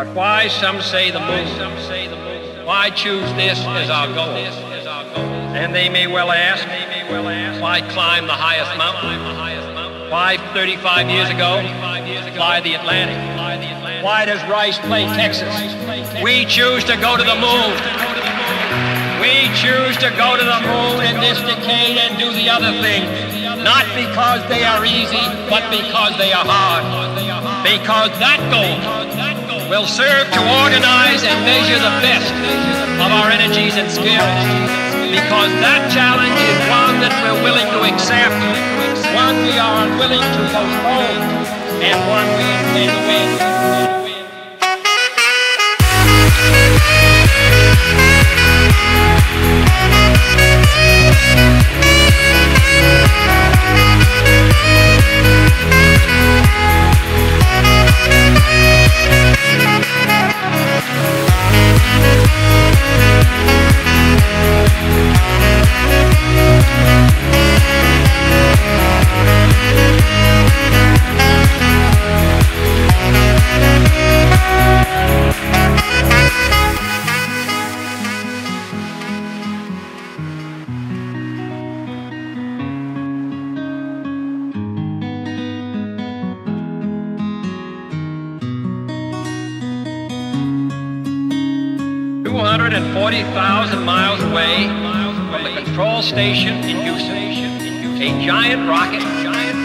But why some say the moon? Why choose this as our goal? And they may well ask, why climb the highest mountain? Why 35 years ago fly the Atlantic? Why does Rice play Texas? We choose to go to the moon. We choose to go to the moon in this decade and do the other thing, not because they are easy, but because they are hard. Because that goal will serve to organize and measure the best of our energies and skills. Because that challenge is one that we're willing to accept, one we are unwilling to postpone, and one we intend to win. miles away from the control station in Houston, a giant rocket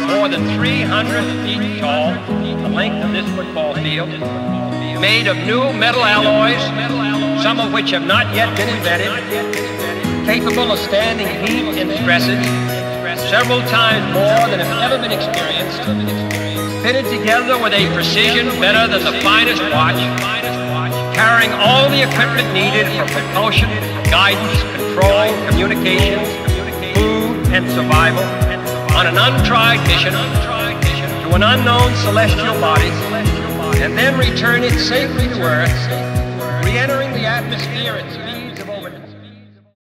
more than 300 feet tall, the length of this football field, made of new metal alloys, some of which have not yet been invented, capable of standing heat and stresses several times more than have ever been experienced, fitted together with a precision better than the finest watch, carrying all the equipment needed for propulsion, guidance, control, communications, food, and survival on an untried mission to an unknown celestial body, and then return it safely to Earth, re-entering the atmosphere at speed.